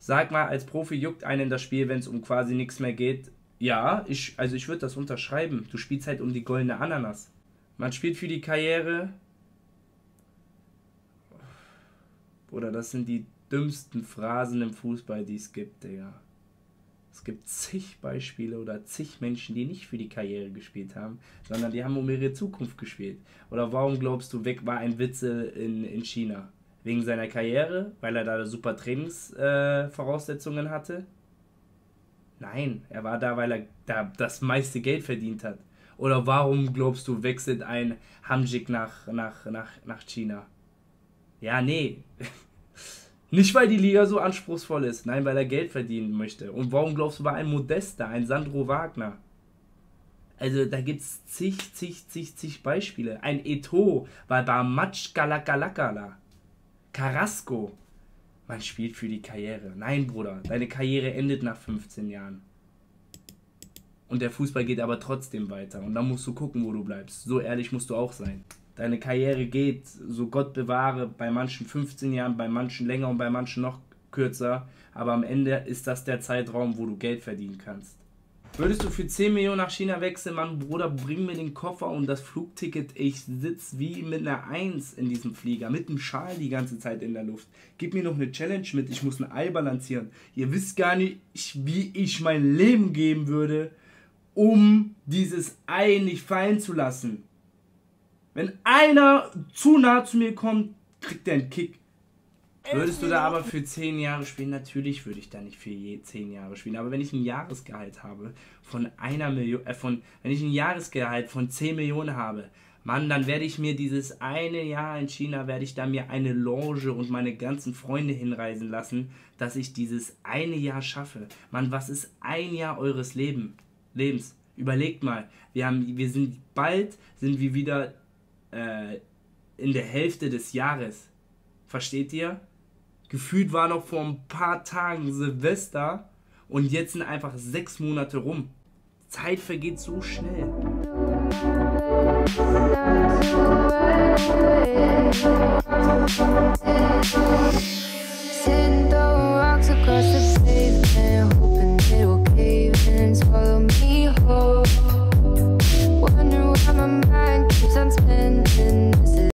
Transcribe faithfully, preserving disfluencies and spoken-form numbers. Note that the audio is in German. sag mal, als Profi juckt einen das Spiel, wenn es um quasi nichts mehr geht. Ja, ich, also ich würde das unterschreiben. Du spielst halt um die goldene Ananas. Man spielt für die Karriere. Oder das sind die dümmsten Phrasen im Fußball, die es gibt, Digga. Es gibt zig Beispiele oder zig Menschen, die nicht für die Karriere gespielt haben, sondern die haben um ihre Zukunft gespielt. Oder warum glaubst du, Weg war ein Witze in, in China? Wegen seiner Karriere? Weil er da super Trainingsvoraussetzungen äh, hatte? Nein, er war da, weil er da das meiste Geld verdient hat. Oder warum glaubst du, wechselt ein Hamjik nach, nach, nach, nach China? Ja, nee. Nicht, weil die Liga so anspruchsvoll ist. Nein, weil er Geld verdienen möchte. Und warum glaubst du, war ein Modesta, ein Sandro Wagner? Also, da gibt es zig, zig, zig, zig Beispiele. Ein Eto war bei Machkalakalakala. Carrasco. Man spielt für die Karriere. Nein, Bruder, deine Karriere endet nach fünfzehn Jahren. Und der Fußball geht aber trotzdem weiter. Und dann musst du gucken, wo du bleibst. So ehrlich musst du auch sein. Deine Karriere geht, so Gott bewahre, bei manchen fünfzehn Jahren, bei manchen länger und bei manchen noch kürzer. Aber am Ende ist das der Zeitraum, wo du Geld verdienen kannst. Würdest du für zehn Millionen nach China wechseln, Mann, Bruder, bring mir den Koffer und das Flugticket. Ich sitze wie mit einer Eins in diesem Flieger, mit dem Schal die ganze Zeit in der Luft. Gib mir noch eine Challenge mit, ich muss ein Ei balancieren. Ihr wisst gar nicht, wie ich mein Leben geben würde, um dieses Ei nicht fallen zu lassen. Wenn einer zu nah zu mir kommt, kriegt er einen Kick. Würdest du da aber für zehn Jahre spielen? Natürlich würde ich da nicht für je zehn Jahre spielen. Aber wenn ich ein Jahresgehalt habe von einer Million, äh von, wenn ich ein Jahresgehalt von zehn Millionen habe, Mann, dann werde ich mir dieses eine Jahr in China, werde ich da mir eine Lounge und meine ganzen Freunde hinreisen lassen, dass ich dieses eine Jahr schaffe. Mann, was ist ein Jahr eures Leben, Lebens? Überlegt mal, wir haben, wir sind bald, sind wir wieder äh, in der Hälfte des Jahres. Versteht ihr? Gefühlt war noch vor ein paar Tagen Silvester und jetzt sind einfach sechs Monate rum. Zeit vergeht so schnell.